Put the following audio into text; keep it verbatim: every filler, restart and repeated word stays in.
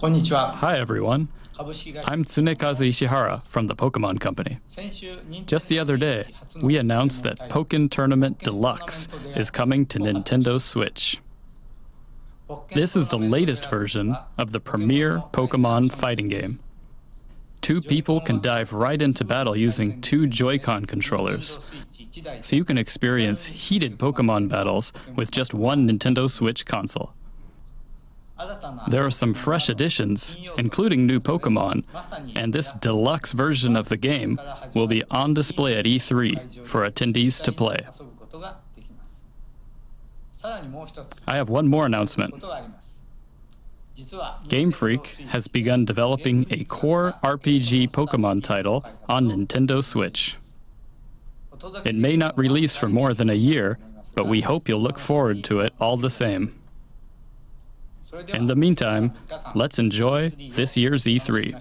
Hi everyone, I'm Tsunekazu Ishihara from the Pokémon Company. Just the other day, we announced that Pokken Tournament Deluxe is coming to Nintendo Switch. This is the latest version of the premier Pokémon fighting game. Two people can dive right into battle using two Joy-Con controllers, so you can experience heated Pokémon battles with just one Nintendo Switch console. There are some fresh additions, including new Pokémon, and this deluxe version of the game will be on display at E three for attendees to play. I have one more announcement. Game Freak has begun developing a core R P G Pokémon title on Nintendo Switch. It may not release for more than a year, but we hope you'll look forward to it all the same. In the meantime, let's enjoy this year's E three.